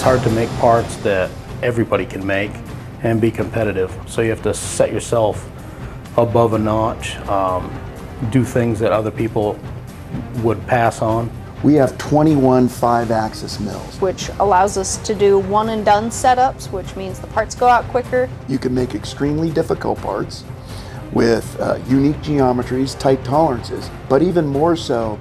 It's hard to make parts that everybody can make and be competitive. So you have to set yourself above a notch, do things that other people would pass on. We have 21 5-axis mills, which allows us to do one and done setups, which means the parts go out quicker. You can make extremely difficult parts with unique geometries, tight tolerances, but even more so,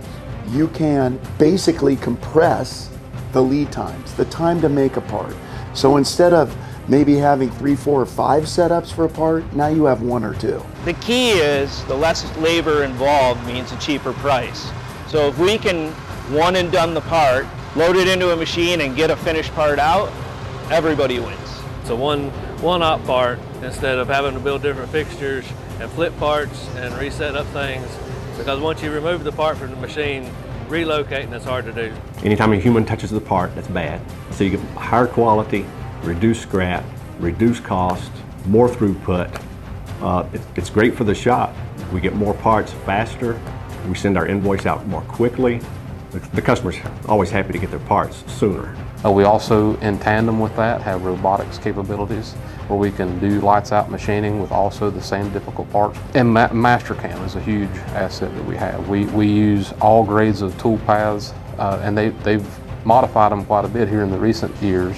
you can basically compress the lead times, the time to make a part. So instead of maybe having 3, 4, or 5 setups for a part, now you have 1 or 2. The key is the less labor involved means a cheaper price. So if we can one and done the part, load it into a machine and get a finished part out, everybody wins. So one-op part instead of having to build different fixtures and flip parts and reset up things, because once you remove the part from the machine, relocating is hard to do. Anytime a human touches the part, that's bad. So you get higher quality, reduce scrap, reduce cost, more throughput. It's great for the shop. We get more parts faster. We send our invoice out more quickly. The customer's always happy to get their parts sooner. We also, in tandem with that, have robotics capabilities where we can do lights out machining with also the same difficult parts. And Mastercam is a huge asset that we have. We use all grades of tool paths, and they've modified them quite a bit here in the recent years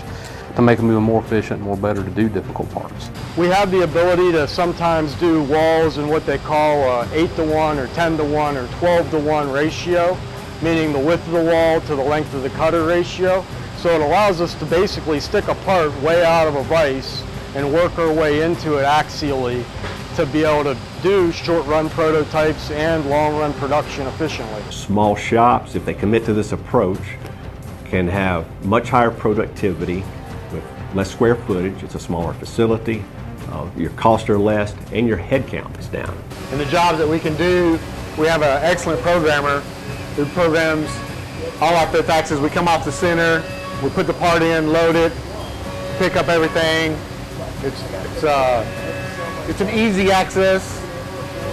to make them even more efficient, more better to do difficult parts. We have the ability to sometimes do walls in what they call a 8-to-1 or 10-to-1 or 12-to-1 ratio, meaning the width of the wall to the length of the cutter ratio. So it allows us to basically stick a part way out of a vise and work our way into it axially to be able to do short run prototypes and long run production efficiently. Small shops, if they commit to this approach, can have much higher productivity with less square footage. It's a smaller facility, your costs are less, and your head count is down. In the jobs that we can do, we have an excellent programmer who programs all our 5 axes. We come off the center, we put the part in, load it, pick up everything. It's an easy access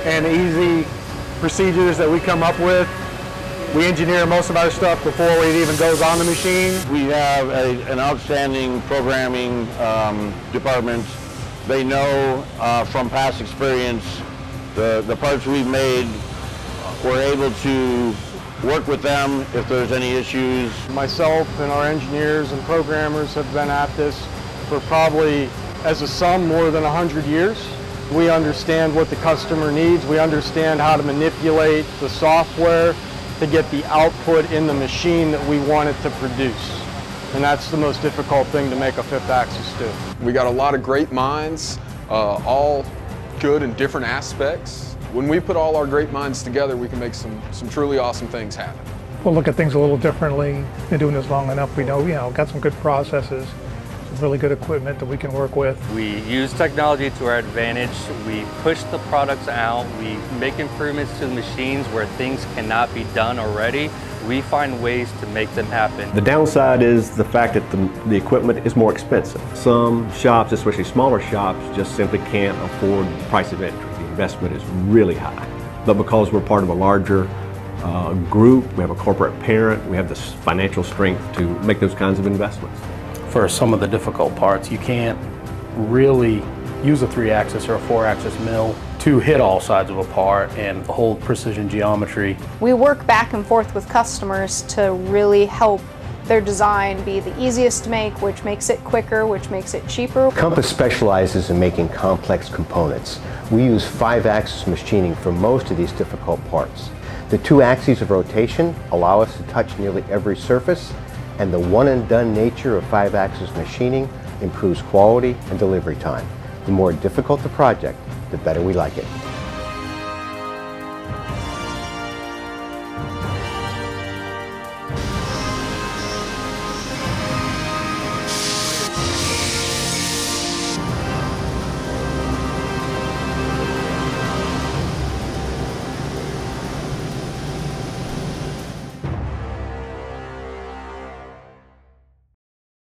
and easy procedures that we come up with. We engineer most of our stuff before it even goes on the machine. We have an outstanding programming department. They know from past experience the parts we've made. We're able to work with them if there's any issues. Myself and our engineers and programmers have been at this for probably, as a sum, more than 100 years. We understand what the customer needs. We understand how to manipulate the software to get the output in the machine that we want it to produce. And that's the most difficult thing to make a 5th axis do. We got a lot of great minds, all good in different aspects. When we put all our great minds together, we can make some truly awesome things happen. We'll look at things a little differently. Been doing this long enough. We know, got some good processes, some really good equipment that we can work with. We use technology to our advantage. We push the products out. We make improvements to the machines where things cannot be done already. We find ways to make them happen. The downside is the fact that the equipment is more expensive. Some shops, especially smaller shops, just simply can't afford the price of entry. Investment is really high, but because we're part of a larger group, we have a corporate parent, we have the financial strength to make those kinds of investments. For some of the difficult parts, you can't really use a 3-axis or a 4-axis mill to hit all sides of a part and hold precision geometry. We work back and forth with customers to really help their design be the easiest to make, which makes it quicker, which makes it cheaper. Compass specializes in making complex components. We use 5-axis machining for most of these difficult parts. The 2 axes of rotation allow us to touch nearly every surface, and the one and done nature of 5-axis machining improves quality and delivery time. The more difficult the project, the better we like it.